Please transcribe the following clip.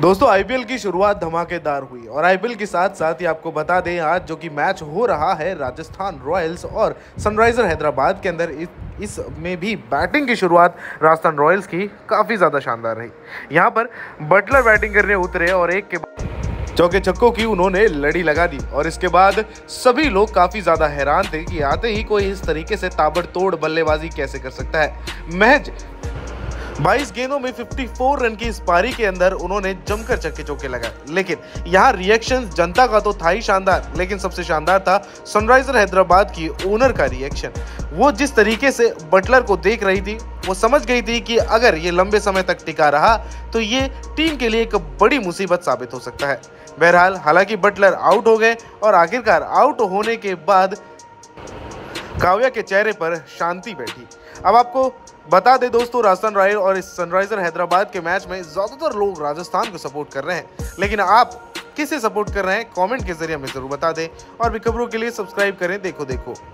दोस्तों आईपीएल की शुरुआत धमाकेदार हुई और आईपीएल के साथ साथ ही आपको बता दें आज जो कि मैच हो रहा है राजस्थान रॉयल्स और सनराइजर हैदराबाद के अंदर, इसमें भी बैटिंग की शुरुआत राजस्थान रॉयल्स की काफ़ी ज़्यादा शानदार रही। यहाँ पर बटलर बैटिंग करने उतरे और एक के बाद चौके छक्कों की उन्होंने लड़ी लगा दी और इसके बाद सभी लोग काफ़ी ज़्यादा हैरान थे कि आते ही कोई इस तरीके से ताबड़तोड़ बल्लेबाजी कैसे कर सकता है। महज 22 गेंदों में 54 रन की इस पारी के अंदर उन्होंने जमकर चक्के चौके लगाए, लेकिन यहाँ रिएक्शन जनता का तो था ही शानदार, लेकिन सबसे शानदार था सनराइजर हैदराबाद की ओनर का रिएक्शन। वो जिस तरीके से बटलर को देख रही थी, वो समझ गई थी कि अगर ये लंबे समय तक टिका रहा तो ये टीम के लिए एक बड़ी मुसीबत साबित हो सकता है। बहरहाल हालांकि बटलर आउट हो गए और आखिरकार आउट होने के बाद काव्या के चेहरे पर शांति बैठी। अब आपको बता दें दोस्तों, राजस्थान रॉयल और इस सनराइजर हैदराबाद के मैच में ज़्यादातर लोग राजस्थान को सपोर्ट कर रहे हैं, लेकिन आप किसे सपोर्ट कर रहे हैं कमेंट के जरिए हमें ज़रूर बता दें और भी खबरों के लिए सब्सक्राइब करें। देखो